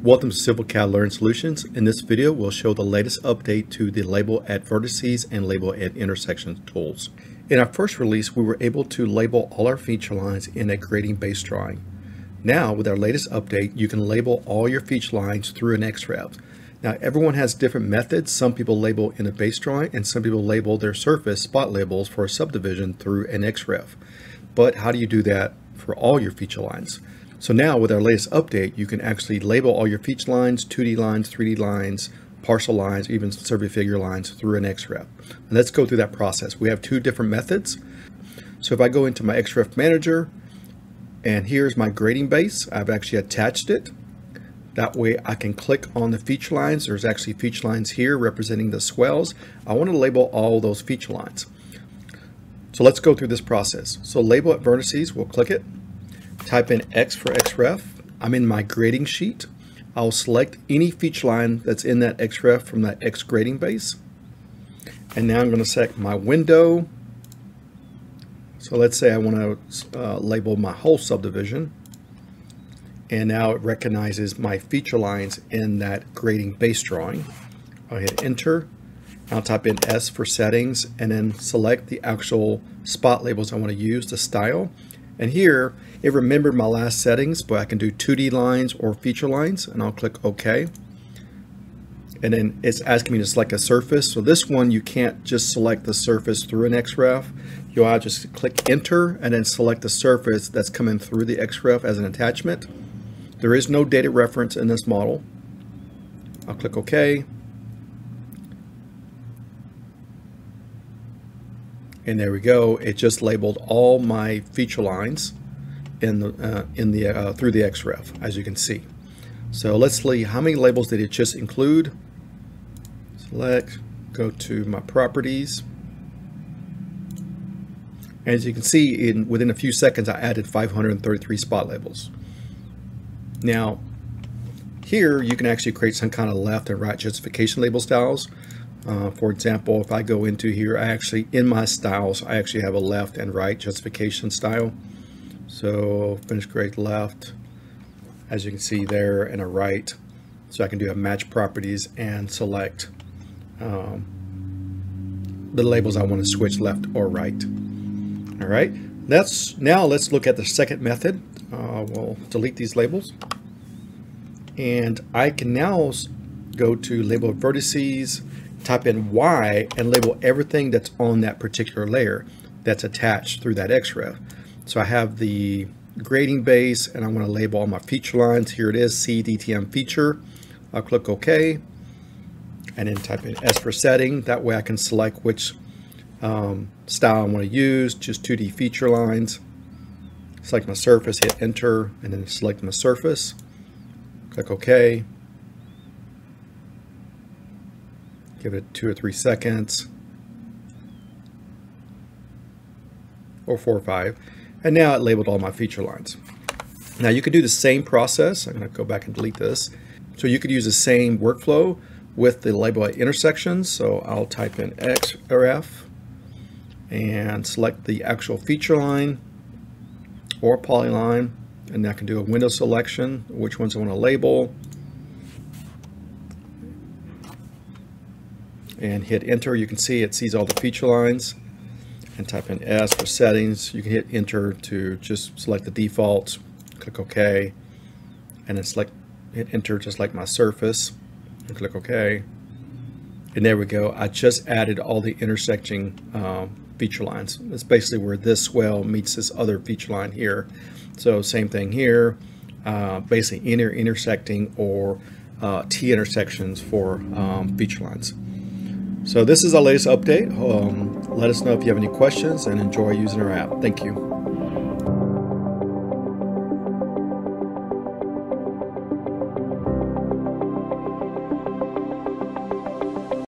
Welcome to Civil Cal Learning Solutions. In this video, we'll show the latest update to the label at vertices and label at intersections tools. In our first release, we were able to label all our feature lines in a grading base drawing. Now, with our latest update, you can label all your feature lines through an XREF. Now, everyone has different methods. Some people label in a base drawing, and some people label their surface spot labels for a subdivision through an XREF. But how do you do that for all your feature lines? So now with our latest update, you can actually label all your feature lines, 2D lines, 3D lines, parcel lines, even survey figure lines through an XREF. And let's go through that process. We have two different methods. So if I go into my XREF manager, and here's my grading base, I've actually attached it. That way I can click on the feature lines. There's actually feature lines here representing the swells. I want to label all those feature lines. So let's go through this process. So label at vertices, we'll click it. Type in X for XREF. I'm in my grading sheet. I'll select any feature line that's in that XREF from that X grading base. And now I'm going to select my window. So let's say I want to label my whole subdivision. And now it recognizes my feature lines in that grading base drawing. I'll hit enter. I'll type in S for settings and then select the actual spot labels I want to use, the style. And here, it remembered my last settings, but I can do 2D lines or feature lines, and I'll click OK. And then it's asking me to select a surface. So this one, you can't just select the surface through an XREF. You'll just click Enter and then select the surface that's coming through the XREF as an attachment. There is no data reference in this model. I'll click OK. And there we go. It just labeled all my feature lines through the XREF, as you can see. So let's see how many labels did it just include. Select, go to my properties. As you can see, within a few seconds, I added 533 spot labels. Now, here you can actually create some kind of left and right justification label styles. For example, if I go into here, in my styles, I actually have a left and right justification style. So finish grade left, as you can see there, and a right. So I can do a match properties and select the labels I want to switch left or right. All right, now let's look at the second method. We'll delete these labels. And I can now go to label vertices, type in Y and label everything that's on that particular layer that's attached through that XREF. So I have the grading base and I want to label all my feature lines. Here it is, CDTM feature. I'll click OK and then type in S for setting. That way I can select which style I want to use, just 2D feature lines. Select my surface, hit enter, and then select my surface. Click OK. Give it 2 or 3 seconds, or 4 or 5. And now it labeled all my feature lines. Now you could do the same process. I'm gonna go back and delete this. So you could use the same workflow with the label at intersections. So I'll type in XREF and select the actual feature line or polyline. And I can do a window selection, which ones I wanna label, and hit enter. You can see it sees all the feature lines, and type in S for settings. You can hit enter to just select the defaults, click OK, and then hit enter just like my surface, and click OK. And there we go. I just added all the intersecting feature lines. It's basically where this swell meets this other feature line here. So same thing here, basically intersecting or T-intersections for feature lines. So this is our latest update. Let us know if you have any questions and enjoy using our app. Thank you.